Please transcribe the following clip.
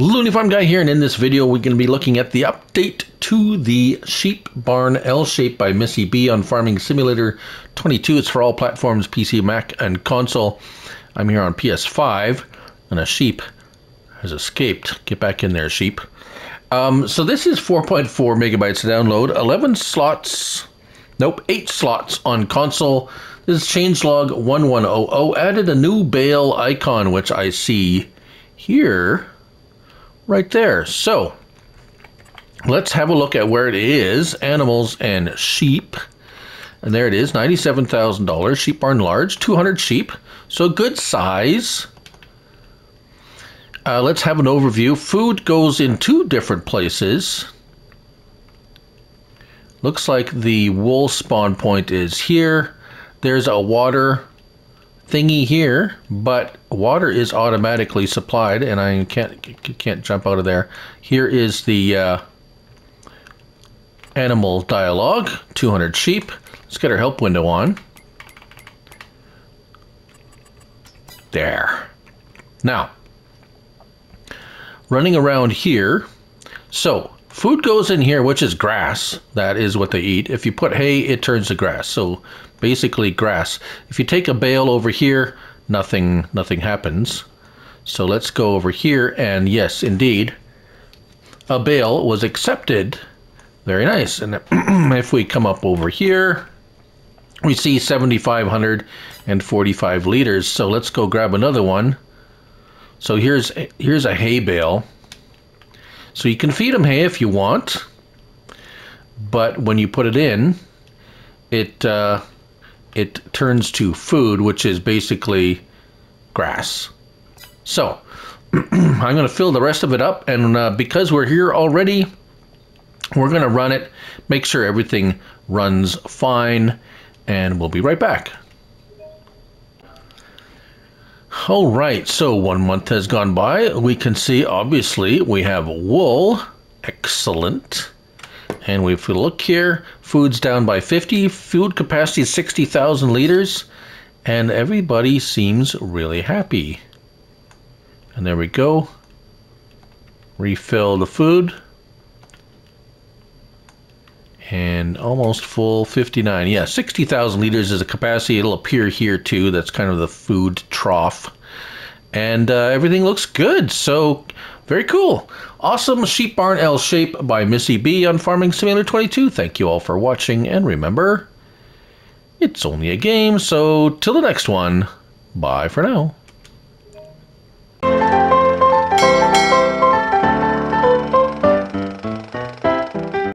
Loony Farm Guy here, and in this video we're going to be looking at the update to the Sheep Barn L-Shape by Missy B on Farming Simulator 22. It's for all platforms, PC, Mac, and console. I'm here on PS5, and a sheep has escaped. Get back in there, sheep. So this is 4.4 megabytes to download, 11 slots, nope, 8 slots on console. This is changelog 1100, added a new bale icon, which I see here. Right there. So let's have a look at where it is. Animals and sheep. And there it is, $97,000. Sheep barn large, 200 sheep. So good size. Let's have an overview. Food goes in two different places. Looks like the wool spawn point is here. There's a water thingy here, but water is automatically supplied, and I can't jump out of there. Here is the animal dialogue, 200 sheep. Let's get our help window on. There. Now, running around here. So, food goes in here, which is grass. That is what they eat. If you put hay, it turns to grass. So, basically grass. If you take a bale over here, nothing happens. So let's go over here, and yes, indeed, a bale was accepted. Very nice. And if we come up over here, we see 7,545 liters. So let's go grab another one. So here's a hay bale. So you can feed them hay if you want, but when you put it in, it turns to food, which is basically grass. So I'm going to fill the rest of it up, and because we're here already, we're going to run it, make sure everything runs fine, and we'll be right back. All right, so 1 month has gone by. We can see, obviously, we have wool. Excellent. And if we look here, food's down by 50, food capacity is 60,000 liters, and everybody seems really happy. And there we go. Refill the food. And almost full, 59. Yeah, 60,000 liters is the capacity. It'll appear here too. That's kind of the food trough. And everything looks good. So very cool. Awesome Sheep Barn L-Shape by Missy B on Farming Simulator 22. Thank you all for watching, and remember, it's only a game, so till the next one, bye for now.